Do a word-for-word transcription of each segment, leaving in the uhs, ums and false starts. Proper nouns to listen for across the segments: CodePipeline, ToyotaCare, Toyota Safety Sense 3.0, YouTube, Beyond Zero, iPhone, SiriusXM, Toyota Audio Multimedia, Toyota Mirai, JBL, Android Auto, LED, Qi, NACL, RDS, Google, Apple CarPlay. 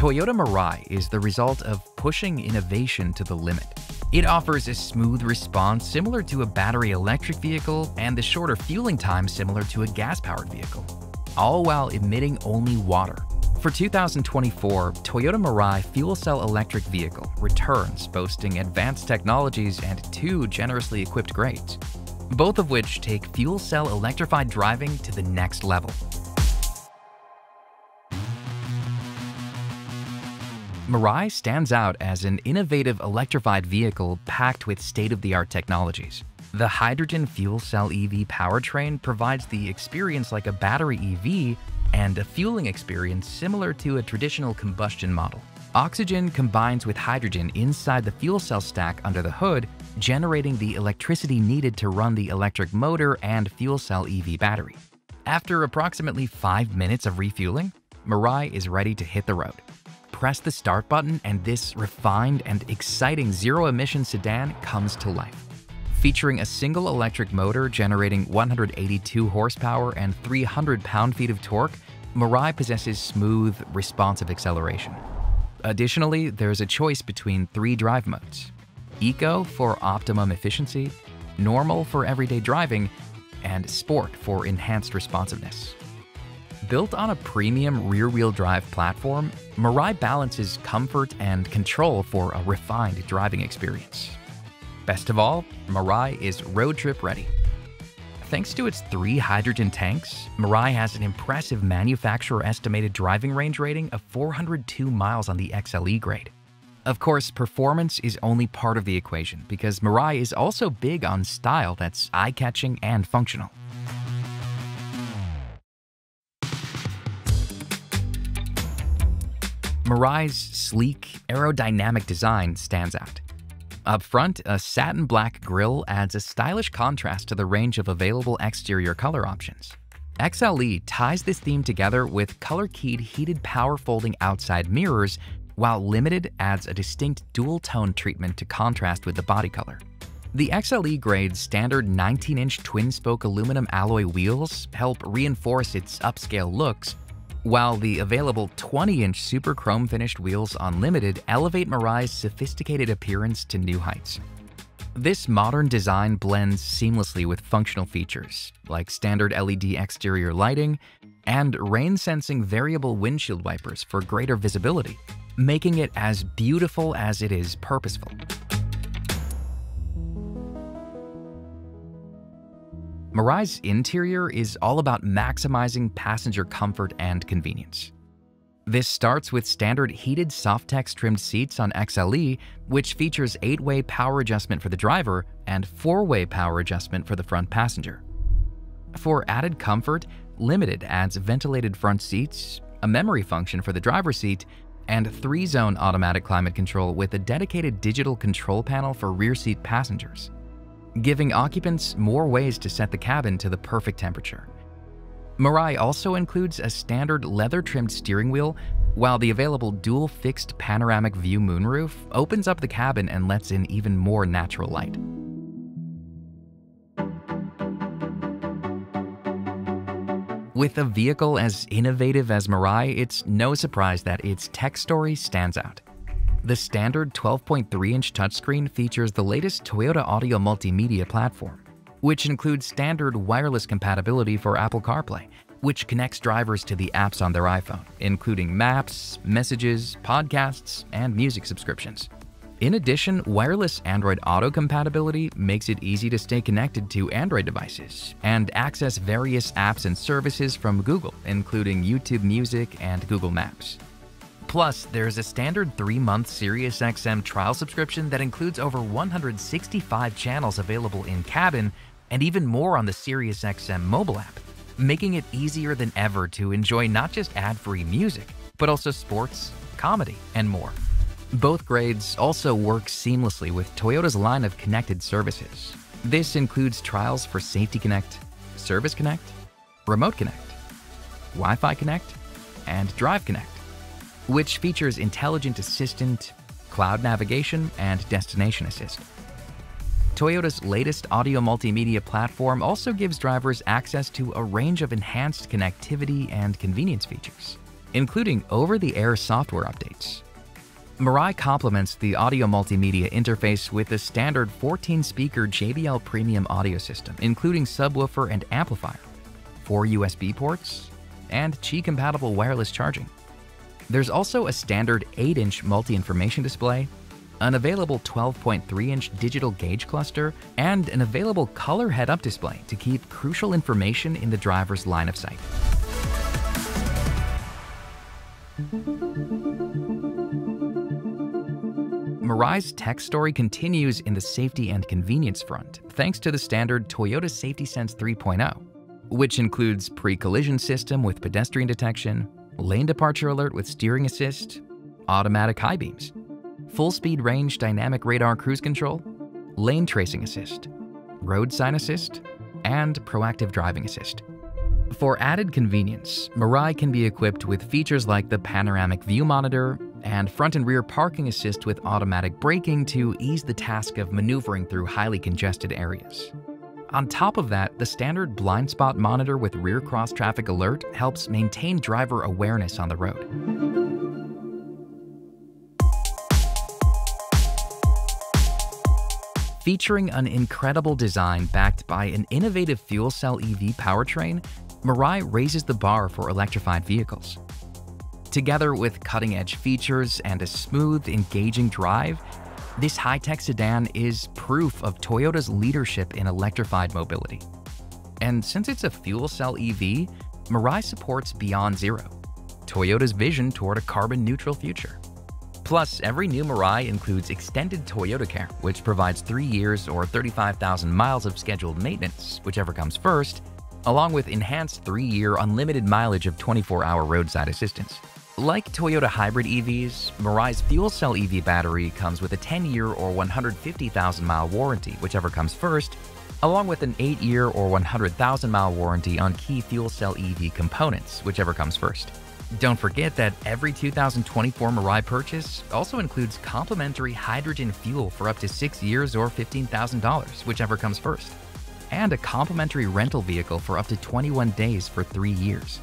Toyota Mirai is the result of pushing innovation to the limit. It offers a smooth response similar to a battery electric vehicle and the shorter fueling time similar to a gas-powered vehicle, all while emitting only water. For two thousand twenty-four, Toyota Mirai fuel cell electric vehicle returns boasting advanced technologies and two generously equipped grades, both of which take fuel cell electrified driving to the next level. Mirai stands out as an innovative electrified vehicle packed with state-of-the-art technologies. The hydrogen fuel cell E V powertrain provides the experience like a battery E V and a fueling experience similar to a traditional combustion model. Oxygen combines with hydrogen inside the fuel cell stack under the hood, generating the electricity needed to run the electric motor and fuel cell E V battery. After approximately five minutes of refueling, Mirai is ready to hit the road. Press the start button and this refined and exciting zero-emission sedan comes to life. Featuring a single electric motor generating one hundred eighty-two horsepower and three hundred pound-feet of torque, Mirai possesses smooth, responsive acceleration. Additionally, there's a choice between three drive modes: Eco for optimum efficiency, Normal for everyday driving, and Sport for enhanced responsiveness. Built on a premium rear-wheel drive platform, Mirai balances comfort and control for a refined driving experience. Best of all, Mirai is road trip ready. Thanks to its three hydrogen tanks, Mirai has an impressive manufacturer-estimated driving range rating of four hundred two miles on the X L E grade. Of course, performance is only part of the equation because Mirai is also big on style that's eye-catching and functional. Mirai's sleek, aerodynamic design stands out. Up front, a satin black grille adds a stylish contrast to the range of available exterior color options. X L E ties this theme together with color-keyed heated power-folding outside mirrors, while Limited adds a distinct dual-tone treatment to contrast with the body color. The X L E grade's standard nineteen-inch twin-spoke aluminum alloy wheels help reinforce its upscale looks, while the available twenty-inch super chrome finished wheels on Limited elevate Mirai's sophisticated appearance to new heights. This modern design blends seamlessly with functional features like standard L E D exterior lighting and rain-sensing variable windshield wipers for greater visibility, making it as beautiful as it is purposeful. Mirai's interior is all about maximizing passenger comfort and convenience. This starts with standard heated Softex-trimmed seats on X L E, which features eight-way power adjustment for the driver and four-way power adjustment for the front passenger. For added comfort, Limited adds ventilated front seats, a memory function for the driver's seat, and three-zone automatic climate control with a dedicated digital control panel for rear seat passengers, giving occupants more ways to set the cabin to the perfect temperature. Mirai also includes a standard leather-trimmed steering wheel, while the available dual fixed panoramic view moonroof opens up the cabin and lets in even more natural light. With a vehicle as innovative as Mirai, it's no surprise that its tech story stands out. The standard twelve point three inch touchscreen features the latest Toyota Audio Multimedia platform, which includes standard wireless compatibility for Apple CarPlay, which connects drivers to the apps on their iPhone, including maps, messages, podcasts, and music subscriptions. In addition, wireless Android Auto compatibility makes it easy to stay connected to Android devices and access various apps and services from Google, including YouTube Music and Google Maps. Plus, there's a standard three-month SiriusXM trial subscription that includes over one hundred sixty-five channels available in-cabin and even more on the SiriusXM mobile app, making it easier than ever to enjoy not just ad-free music, but also sports, comedy, and more. Both grades also work seamlessly with Toyota's line of connected services. This includes trials for Safety Connect, Service Connect, Remote Connect, Wi-Fi Connect, and Drive Connect, which features intelligent assistant, cloud navigation, and destination assist. Toyota's latest audio multimedia platform also gives drivers access to a range of enhanced connectivity and convenience features, including over-the-air software updates. Mirai complements the audio multimedia interface with the standard fourteen-speaker J B L premium audio system, including subwoofer and amplifier, four U S B ports, and Qi-compatible wireless charging. There's also a standard eight-inch multi-information display, an available twelve point three inch digital gauge cluster, and an available color head-up display to keep crucial information in the driver's line of sight. Mirai's tech story continues in the safety and convenience front, thanks to the standard Toyota Safety Sense three point oh, which includes pre-collision system with pedestrian detection, lane departure alert with steering assist, automatic high beams, full-speed range dynamic radar cruise control, lane tracing assist, road sign assist, and proactive driving assist. For added convenience, Mirai can be equipped with features like the panoramic view monitor and front and rear parking assist with automatic braking to ease the task of maneuvering through highly congested areas. On top of that, the standard blind spot monitor with rear cross-traffic alert helps maintain driver awareness on the road. Featuring an incredible design backed by an innovative fuel cell E V powertrain, Mirai raises the bar for electrified vehicles. Together with cutting-edge features and a smooth, engaging drive, this high-tech sedan is proof of Toyota's leadership in electrified mobility. And since it's a fuel cell E V, Mirai supports Beyond Zero, Toyota's vision toward a carbon-neutral future. Plus, every new Mirai includes extended ToyotaCare, which provides three years or thirty-five thousand miles of scheduled maintenance, whichever comes first, along with enhanced three-year unlimited mileage of twenty-four hour roadside assistance. Like Toyota hybrid E Vs, Mirai's fuel cell E V battery comes with a ten year or one hundred fifty thousand mile warranty, whichever comes first, along with an eight year or one hundred thousand mile warranty on key fuel cell E V components, whichever comes first. Don't forget that every two thousand twenty-four Mirai purchase also includes complimentary hydrogen fuel for up to six years or fifteen thousand dollars, whichever comes first, and a complimentary rental vehicle for up to twenty-one days for three years.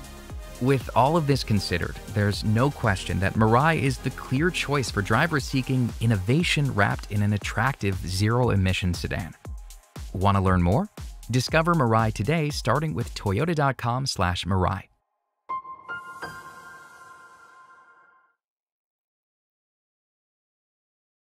With all of this considered, there's no question that Mirai is the clear choice for drivers seeking innovation wrapped in an attractive zero-emission sedan. Want to learn more? Discover Mirai today starting with toyota dot com slash Mirai.